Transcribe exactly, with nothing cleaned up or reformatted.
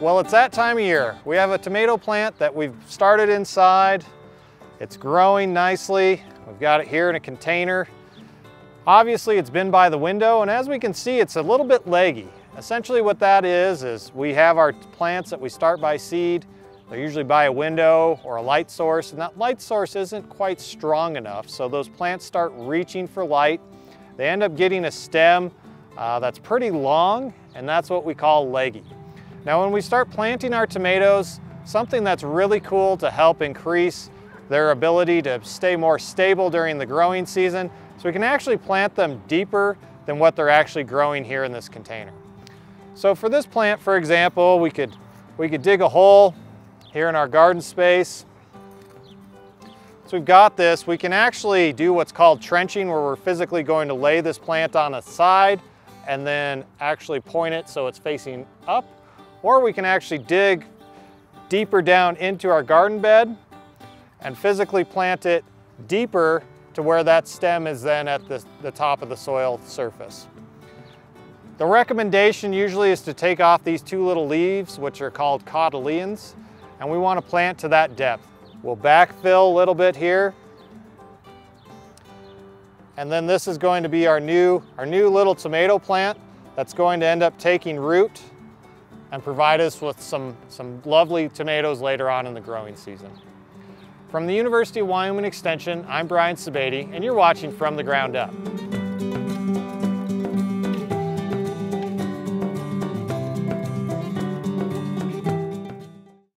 Well, it's that time of year. We have a tomato plant that we've started inside. It's growing nicely. We've got it here in a container. Obviously, it's been by the window, and as we can see, it's a little bit leggy. Essentially what that is, is we have our plants that we start by seed. They're usually by a window or a light source, and that light source isn't quite strong enough, so those plants start reaching for light. They end up getting a stem uh, that's pretty long, and that's what we call leggy. Now when we start planting our tomatoes, something that's really cool to help increase their ability to stay more stable during the growing season, so we can actually plant them deeper than what they're actually growing here in this container. So for this plant, for example, we could, we could dig a hole here in our garden space. So we've got this. We can actually do what's called trenching, where we're physically going to lay this plant on a side and then actually point it so it's facing up. Or we can actually dig deeper down into our garden bed and physically plant it deeper to where that stem is then at the, the top of the soil surface. The recommendation usually is to take off these two little leaves, which are called cotyledons, and we want to plant to that depth. We'll backfill a little bit here. And then this is going to be our new, our new little tomato plant that's going to end up taking root and provide us with some, some lovely tomatoes later on in the growing season. From the University of Wyoming Extension, I'm Brian Sebade, and you're watching From the Ground Up.